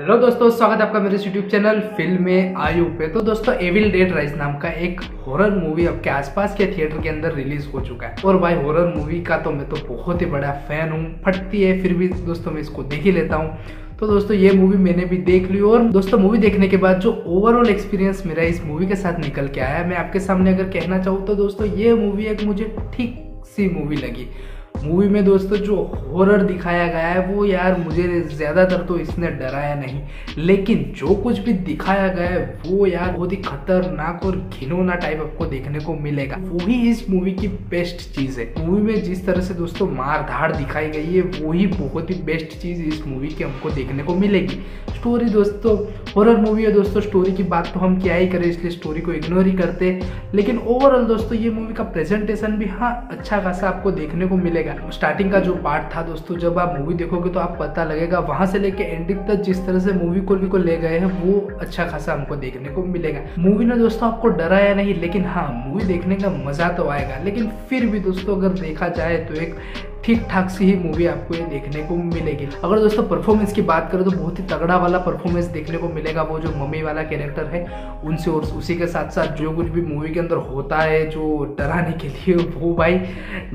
Hello दोस्तों, स्वागत है आपका मेरे यूट्यूब चैनल फिल्मी आयु पे। तो दोस्तों, एविल डेड राइज नाम का एक हॉरर मूवी अब के आसपास के थिएटर के अंदर रिलीज हो चुका है। और भाई, हॉरर मूवी का तो मैं तो बहुत ही बड़ा फैन हूँ, फटती है फिर भी दोस्तों मैं इसको देख ही लेता हूँ। तो दोस्तों ये मूवी मैंने भी देख ली और दोस्तों मूवी देखने के बाद जो ओवरऑल एक्सपीरियंस मेरा इस मूवी के साथ निकल के आया है, मैं आपके सामने अगर कहना चाहूँ तो दोस्तों ये मूवी एक मुझे ठीक सी मूवी लगी। मूवी में दोस्तों जो हॉरर दिखाया गया है वो यार मुझे ज़्यादातर तो इसने डराया नहीं, लेकिन जो कुछ भी दिखाया गया है वो यार बहुत ही खतरनाक और घिनौना टाइप आपको देखने को मिलेगा। वही इस मूवी की बेस्ट चीज़ है। मूवी में जिस तरह से दोस्तों मार धाड़ दिखाई गई है वही बहुत ही बेस्ट चीज़ इस मूवी की हमको देखने को मिलेगी। स्टोरी दोस्तों हॉरर मूवी है दोस्तों, स्टोरी की बात तो हम क्या ही करें, इसलिए स्टोरी को इग्नोर ही करते। लेकिन ओवरऑल दोस्तों ये मूवी का प्रेजेंटेशन भी हाँ अच्छा खासा आपको देखने को मिलेगा। स्टार्टिंग का जो पार्ट था दोस्तों, जब आप मूवी देखोगे तो आप पता लगेगा वहां से लेके एंडिंग तक जिस तरह से मूवी को ले गए हैं वो अच्छा खासा हमको देखने को मिलेगा। मूवी ने दोस्तों आपको डराया नहीं, लेकिन हाँ मूवी देखने का मजा तो आएगा। लेकिन फिर भी दोस्तों अगर देखा जाए तो एक ठीक ठाक सी ही मूवी आपको ये देखने को मिलेगी। अगर दोस्तों परफॉर्मेंस की बात करें तो बहुत ही तगड़ा वाला परफॉर्मेंस देखने को मिलेगा। वो जो मम्मी वाला कैरेक्टर है उनसे और उसी के साथ साथ जो कुछ भी मूवी के अंदर होता है जो डराने के लिए, वो भाई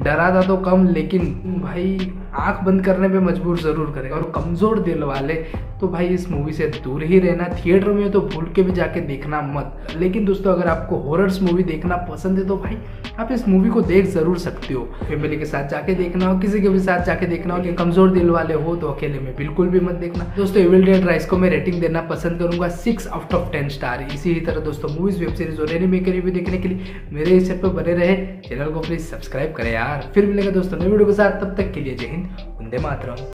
डराता तो कम लेकिन भाई आंख बंद करने पे मजबूर ज़रूर करेगा। और कमज़ोर दिल वाले तो भाई इस मूवी से दूर ही रहना, थिएटर में तो भूल के भी जाके देखना मत। लेकिन दोस्तों अगर आपको हॉरर्स मूवी देखना पसंद है तो भाई आप इस मूवी को देख ज़रूर सकते हो। फैमिली के साथ जाके देखना हो, किसी के भी साथ जाके देखना हो, लेकिन कमज़ोर दिल वाले हो तो अकेले में बिल्कुल भी मत देखना। दोस्तों एविल डेड राइज को मैं रेटिंग देना पसंद करूँगा 6/10 स्टार। इसी तरह दोस्तों मूवीज़, वेब सीरीज़ और एनिमे के रिव्यू देखने के लिए मेरे इस चैनल पर बने रहे। चैनल को प्लीज़ सब्सक्राइब करें यार। फिर मिलेगा दोस्तों नए वीडियो के साथ, तब तक के लिए जय हिंद, वंदे मातरम।